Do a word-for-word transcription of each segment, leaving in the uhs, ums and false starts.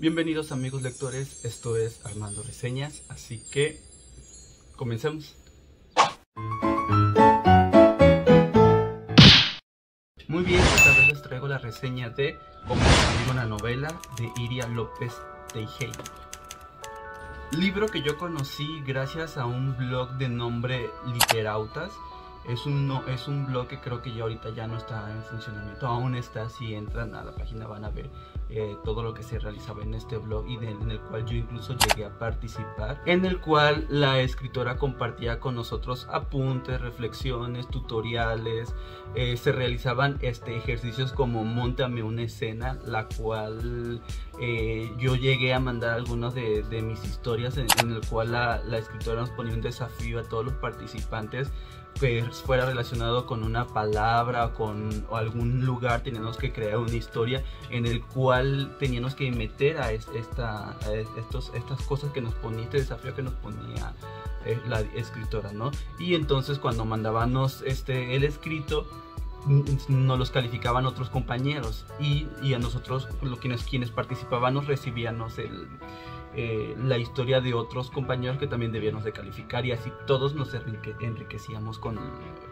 Bienvenidos amigos lectores, esto es Armando Reseñas, así que comencemos. Muy bien, esta vez les traigo la reseña de Cómo escribir una novela de Iria López Teijeiro. Libro que yo conocí gracias a un blog de nombre Literautas. Es un, no, es un blog que creo que ya ahorita ya no está en funcionamiento, aún está, si entran a la página van a ver eh, todo lo que se realizaba en este blog y de, en el cual yo incluso llegué a participar, en el cual la escritora compartía con nosotros apuntes, reflexiones, tutoriales, eh, se realizaban este, ejercicios como montame una escena, la cual eh, yo llegué a mandar algunas de, de mis historias en, en el cual la, la escritora nos ponía un desafío a todos los participantes que fuera relacionado con una palabra o con o algún lugar. Teníamos que crear una historia en el cual teníamos que meter a, esta, a estos, estas cosas que nos ponía, este desafío que nos ponía la escritora, ¿no? Y entonces cuando mandábamos este, el escrito, nos los calificaban otros compañeros y, y a nosotros, quienes, quienes participaban, nos recibíamos el... Eh, la historia de otros compañeros que también debíamos de calificar, y así todos nos enrique enriquecíamos con,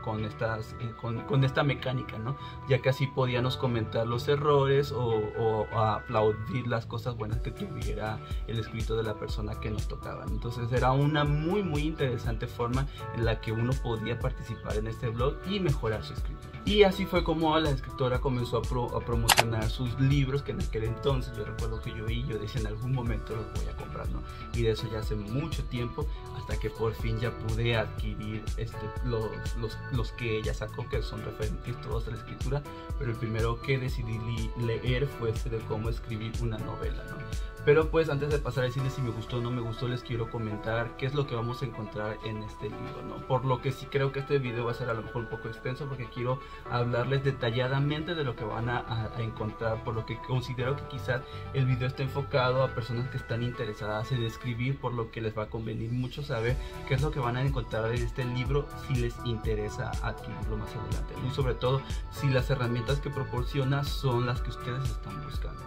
con, estas, eh, con, con esta mecánica, ¿no? Ya que así podíamos comentar los errores o, o, o aplaudir las cosas buenas que tuviera el escrito de la persona que nos tocaba. Entonces era una muy muy interesante forma en la que uno podía participar en este blog y mejorar su escritura. Y así fue como la escritora comenzó a, pro a promocionar sus libros, que en aquel entonces yo recuerdo que yo y yo decía en algún momento los voy a comprar, ¿no? Y de eso ya hace mucho tiempo, hasta que por fin ya pude adquirir este, los, los, los que ella sacó, que son referentes todos a la escritura, pero el primero que decidí leer fue este de Cómo escribir una novela, ¿no? Pero pues antes de pasar a decirles si me gustó o no me gustó, les quiero comentar qué es lo que vamos a encontrar en este libro, ¿no? Por lo que sí creo que este video va a ser a lo mejor un poco extenso, porque quiero hablarles detalladamente de lo que van a, a encontrar, por lo que considero que quizás el video está enfocado a personas que están interesadas en escribir, por lo que les va a convenir mucho saber qué es lo que van a encontrar en este libro si les interesa adquirirlo más adelante, y sobre todo si las herramientas que proporciona son las que ustedes están buscando,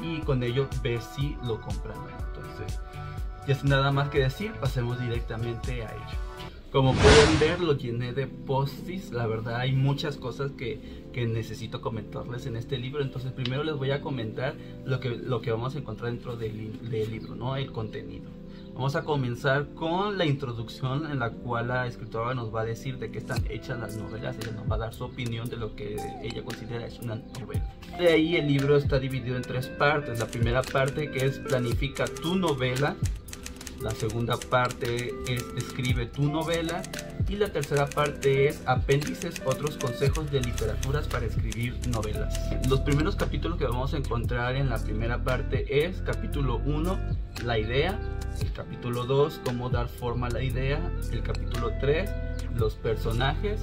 y con ello ver si lo compran. Entonces, ya sin nada más que decir, pasemos directamente a ello. Como pueden ver, lo llené de post-its. La verdad hay muchas cosas que, que necesito comentarles en este libro. Entonces primero les voy a comentar lo que, lo que vamos a encontrar dentro del, del libro, ¿no? El contenido. Vamos a comenzar con la introducción, en la cual la escritora nos va a decir de qué están hechas las novelas. Ella nos va a dar su opinión de lo que ella considera es una novela. De ahí el libro está dividido en tres partes. La primera parte, que es planifica tu novela. La segunda parte es escribe tu novela. Y la tercera parte es apéndices, otros consejos de literaturas para escribir novelas. Los primeros capítulos que vamos a encontrar en la primera parte es capítulo uno, la idea. El capítulo dos, cómo dar forma a la idea. El capítulo tres, los personajes.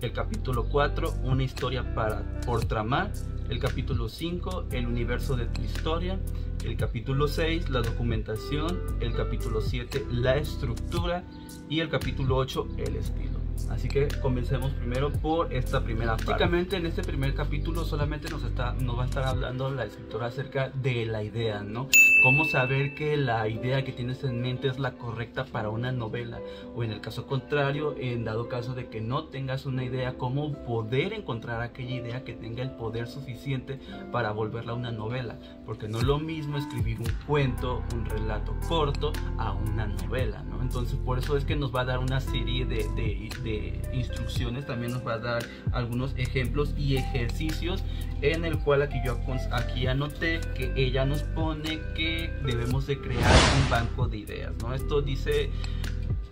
El capítulo cuatro, una historia para, por tramar. El capítulo cinco, el universo de tu historia. El capítulo seis, la documentación. El capítulo siete, la estructura. Y el capítulo ocho, el estilo. Así que comencemos primero por esta primera parte. Prácticamente en este primer capítulo solamente nos, está, nos va a estar hablando la escritora acerca de la idea, ¿no? Cómo saber que la idea que tienes en mente es la correcta para una novela, o en el caso contrario, en dado caso de que no tengas una idea, cómo poder encontrar aquella idea que tenga el poder suficiente para volverla una novela, porque no es lo mismo escribir un cuento, un relato corto, a una novela, ¿no? Entonces por eso es que nos va a dar una serie de, de de instrucciones, también nos va a dar algunos ejemplos y ejercicios, en el cual aquí yo aquí anoté que ella nos pone que debemos de crear un banco de ideas, ¿no? Esto dice,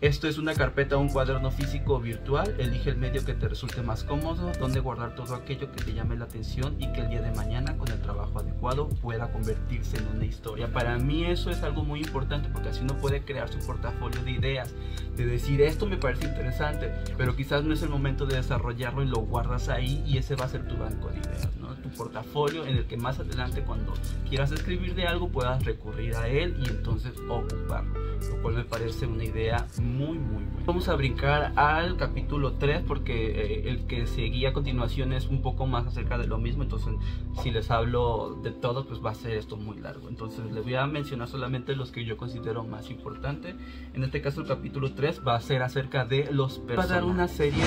esto es una carpeta o un cuaderno físico o virtual, elige el medio que te resulte más cómodo, donde guardar todo aquello que te llame la atención y que el día de mañana con el trabajo adecuado pueda convertirse en una historia. Para mí eso es algo muy importante, porque así uno puede crear su portafolio de ideas, de decir esto me parece interesante, pero quizás no es el momento de desarrollarlo y lo guardas ahí, y ese va a ser tu banco de ideas, ¿no? Tu portafolio en el que más adelante cuando quieras escribir de algo puedas recurrir a él y entonces ocuparlo. lo cual me parece una idea muy muy buena. Vamos a brincar al capítulo tres porque eh, el que seguía a continuación es un poco más acerca de lo mismo, entonces si les hablo de todo pues va a ser esto muy largo, entonces les voy a mencionar solamente los que yo considero más importantes. En este caso el capítulo tres va a ser acerca de los personajes. Va a dar una serie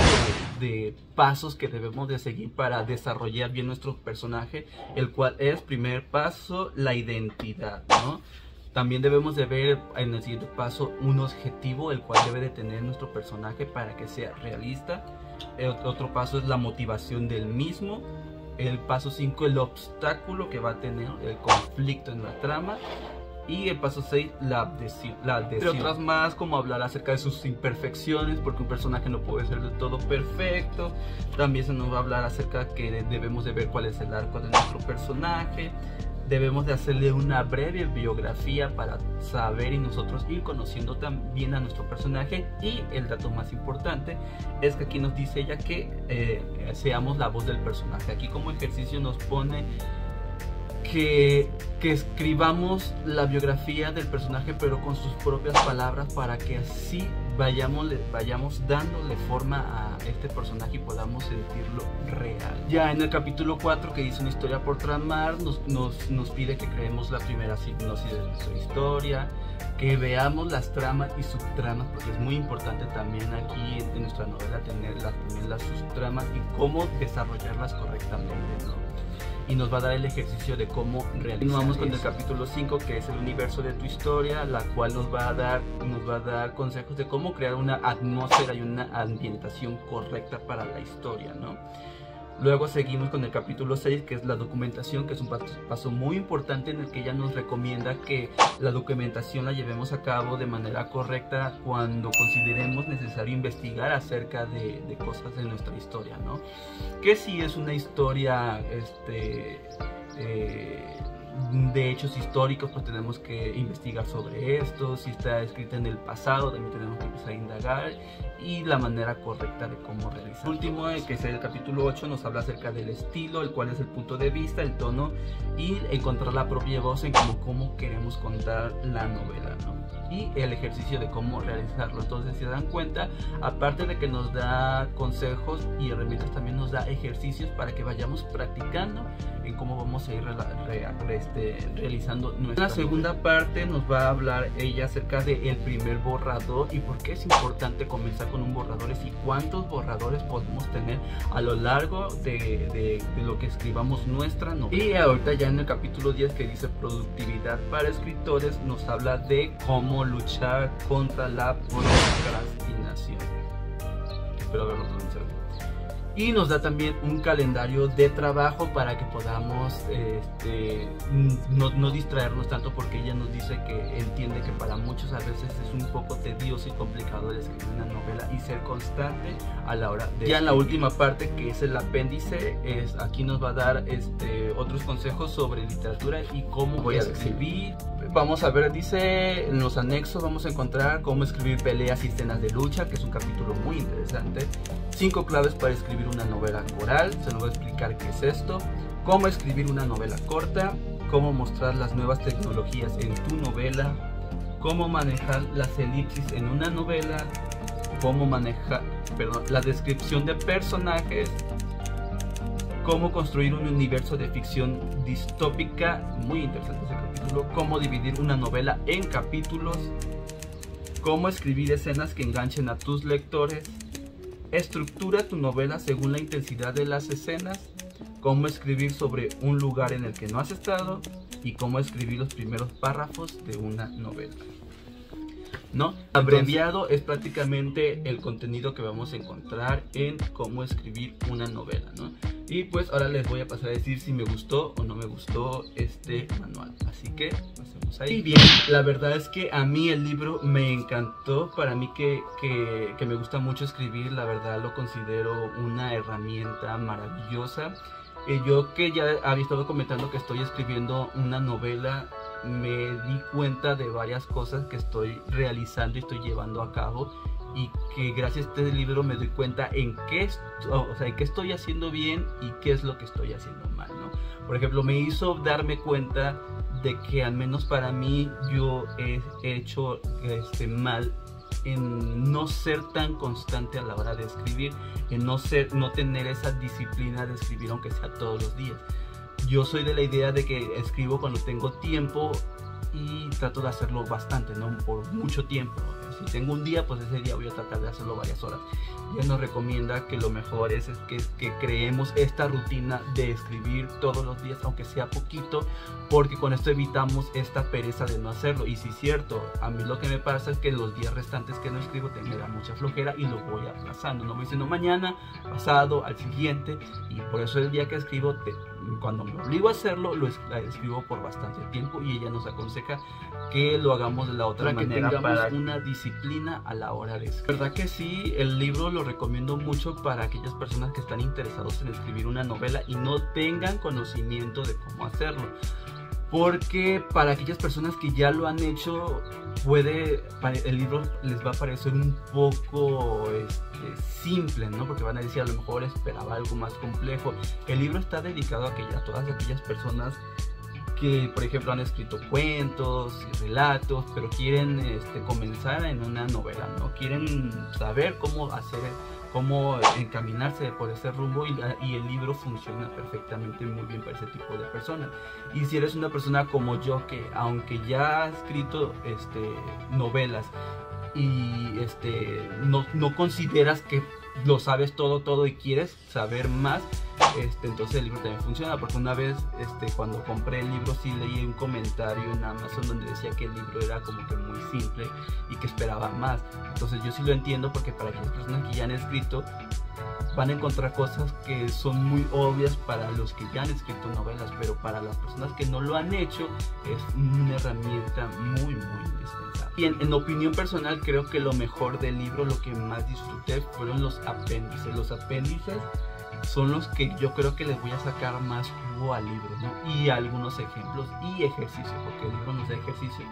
de, de pasos que debemos de seguir para desarrollar bien nuestro personaje, el cual es, primer paso, la identidad, ¿no? También debemos de ver en el siguiente paso un objetivo, el cual debe de tener nuestro personaje para que sea realista. El otro paso es la motivación del mismo. El paso cinco, el obstáculo que va a tener, el conflicto en la trama. Y el paso seis, la adhesión. Entre otras más, como hablar acerca de sus imperfecciones, porque un personaje no puede ser del todo perfecto. También se nos va a hablar acerca que debemos de ver cuál es el arco de nuestro personaje. Debemos de hacerle una breve biografía para saber y nosotros ir conociendo también a nuestro personaje. Y el dato más importante es que aquí nos dice ella que eh, seamos la voz del personaje. Aquí como ejercicio nos pone Que, que escribamos la biografía del personaje pero con sus propias palabras, para que así vayamos, vayamos dándole forma a este personaje y podamos sentirlo real. Ya en el capítulo cuatro, que dice una historia por tramar, nos, nos, nos pide que creemos la primera sinopsis de nuestra historia, que veamos las tramas y subtramas, porque es muy importante también aquí en nuestra novela tener las, también las subtramas y cómo desarrollarlas correctamente, ¿no? Y nos va a dar el ejercicio de cómo realizar. Continuamos con el capítulo cinco, que es el universo de tu historia, la cual nos va a dar nos va a dar consejos de cómo crear una atmósfera y una ambientación correcta para la historia, ¿no? Luego seguimos con el capítulo seis, que es la documentación, que es un paso muy importante en el que ella nos recomienda que la documentación la llevemos a cabo de manera correcta cuando consideremos necesario investigar acerca de, de cosas de nuestra historia, ¿no? Que si es una historia este, eh, de hechos históricos, pues tenemos que investigar sobre esto. Si está escrita en el pasado, también tenemos que empezar a indagar, y la manera correcta de cómo realizar. Último, el que es el capítulo ocho, nos habla acerca del estilo, el cual es el punto de vista, el tono y encontrar la propia voz en cómo, cómo queremos contar la novela, ¿no? Y el ejercicio de cómo realizarlo. Entonces, si se dan cuenta, aparte de que nos da consejos y herramientas, también nos da ejercicios para que vayamos practicando en cómo vamos a ir re re este, realizando nuestra. La segunda parte nos va a hablar ella acerca del primer borrador y por qué es importante comenzar con un borrador y cuántos borradores podemos tener a lo largo de, de, de lo que escribamos nuestra novela. Y ahorita ya en el capítulo diez, que dice productividad para escritores, nos habla de cómo luchar contra la procrastinación. Espero haberlo pronunciado. Y nos da también un calendario de trabajo para que podamos este, no, no distraernos tanto, porque ella nos dice que entiende que para muchos a veces es un poco tedioso y complicado de escribir una novela y ser constante a la hora de... Ya en la última parte, que es el apéndice, es, aquí nos va a dar este, otros consejos sobre literatura y cómo voy a escribir. Vamos a ver, dice, en los anexos vamos a encontrar cómo escribir peleas y escenas de lucha, que es un capítulo muy interesante. Cinco claves para escribir una novela coral, se nos va a explicar qué es esto, cómo escribir una novela corta, cómo mostrar las nuevas tecnologías en tu novela, cómo manejar las elipsis en una novela, cómo manejar, perdón, la descripción de personajes, cómo construir un universo de ficción distópica, muy interesante ese capítulo, cómo dividir una novela en capítulos, cómo escribir escenas que enganchen a tus lectores, estructura tu novela según la intensidad de las escenas, cómo escribir sobre un lugar en el que no has estado y cómo escribir los primeros párrafos de una novela, ¿no? Abreviado es prácticamente el contenido que vamos a encontrar en cómo escribir una novela, ¿no? Y pues ahora les voy a pasar a decir si me gustó o no me gustó este manual, así que pasemos ahí. Y bien, la verdad es que a mí el libro me encantó. Para mí que, que, que me gusta mucho escribir, la verdad lo considero una herramienta maravillosa. eh, Yo que ya había estado comentando que estoy escribiendo una novela, me di cuenta de varias cosas que estoy realizando y estoy llevando a cabo, y que gracias a este libro me doy cuenta en qué, o sea, en qué estoy haciendo bien y qué es lo que estoy haciendo mal, ¿no? Por ejemplo, me hizo darme cuenta de que al menos para mí yo he hecho este mal en no ser tan constante a la hora de escribir, en no ser, no tener esa disciplina de escribir aunque sea todos los días. Yo soy de la idea de que escribo cuando tengo tiempo y trato de hacerlo bastante, no por mucho tiempo. Si tengo un día, pues ese día voy a tratar de hacerlo varias horas. Ella nos recomienda que lo mejor es que, que creemos esta rutina de escribir todos los días, aunque sea poquito, porque con esto evitamos esta pereza de no hacerlo. Y si es cierto, a mí lo que me pasa es que los días restantes que no escribo te me da mucha flojera y lo voy aplazando. No me dicen, no, mañana, pasado, al siguiente. Y por eso el día que escribo, te, cuando me obligo a hacerlo, lo escribo por bastante tiempo. Y ella nos aconseja que lo hagamos de la otra para manera, que tengamos para... una disciplina disciplina a la hora de escribir. Verdad que sí, el libro lo recomiendo mucho para aquellas personas que están interesados en escribir una novela y no tengan conocimiento de cómo hacerlo, porque para aquellas personas que ya lo han hecho puede, el libro les va a parecer un poco este, simple, ¿no? Porque van a decir, a lo mejor esperaba algo más complejo. El libro está dedicado a, aquella, a todas aquellas personas que, por ejemplo, han escrito cuentos y relatos, pero quieren este, comenzar en una novela, ¿no? Quieren saber cómo hacer, cómo encaminarse por ese rumbo, y, la, y el libro funciona perfectamente muy bien para ese tipo de personas. Y si eres una persona como yo, que aunque ya ha escrito este, novelas y este, no, no consideras que lo sabes todo, todo, y quieres saber más, Este, entonces el libro también funciona, porque una vez este, cuando compré el libro sí leí un comentario en Amazon donde decía que el libro era como que muy simple y que esperaba más. Entonces yo sí lo entiendo, porque para aquellas personas que ya han escrito van a encontrar cosas que son muy obvias para los que ya han escrito novelas, pero para las personas que no lo han hecho es una herramienta muy muy indispensable. Y en, en opinión personal, creo que lo mejor del libro, lo que más disfruté, fueron los apéndices. Los apéndices son los que yo creo que les voy a sacar más jugo al libro, ¿no? Y algunos ejemplos y ejercicios, porque el libro nos da ejercicios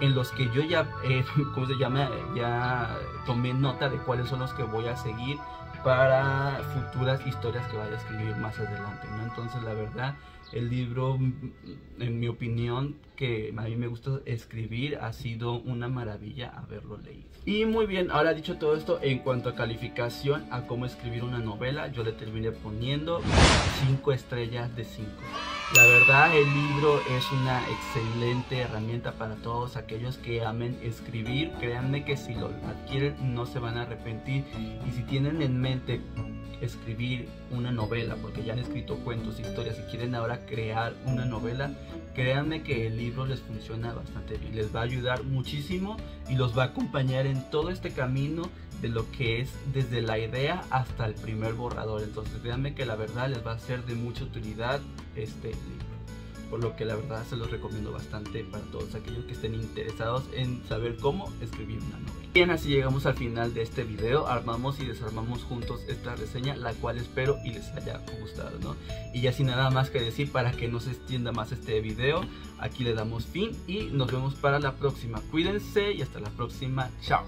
en los que yo ya, eh, ¿cómo se llama? Ya tomé nota de cuáles son los que voy a seguir para futuras historias que vaya a escribir más adelante, ¿no? Entonces, la verdad, el libro, en mi opinión, que a mí me gusta escribir, ha sido una maravilla haberlo leído. Y muy bien, ahora dicho todo esto, en cuanto a calificación, a cómo escribir una novela, yo le terminé poniendo cinco estrellas de cinco. La verdad, el libro es una excelente herramienta para todos aquellos que amen escribir. Créanme que si lo adquieren no se van a arrepentir, y si tienen en mente escribir una novela, porque ya han escrito cuentos, historias, y quieren ahora crear una novela, créanme que el libro les funciona bastante bien, les va a ayudar muchísimo y los va a acompañar en todo este camino de lo que es desde la idea hasta el primer borrador. Entonces créanme que la verdad les va a ser de mucha utilidad este libro, por lo que la verdad se los recomiendo bastante para todos aquellos que estén interesados en saber cómo escribir una novela. Bien, así llegamos al final de este video. Armamos y desarmamos juntos esta reseña, la cual espero y les haya gustado, ¿no? Y ya sin nada más que decir, para que no se extienda más este video, aquí le damos fin y nos vemos para la próxima. Cuídense y hasta la próxima. Chao.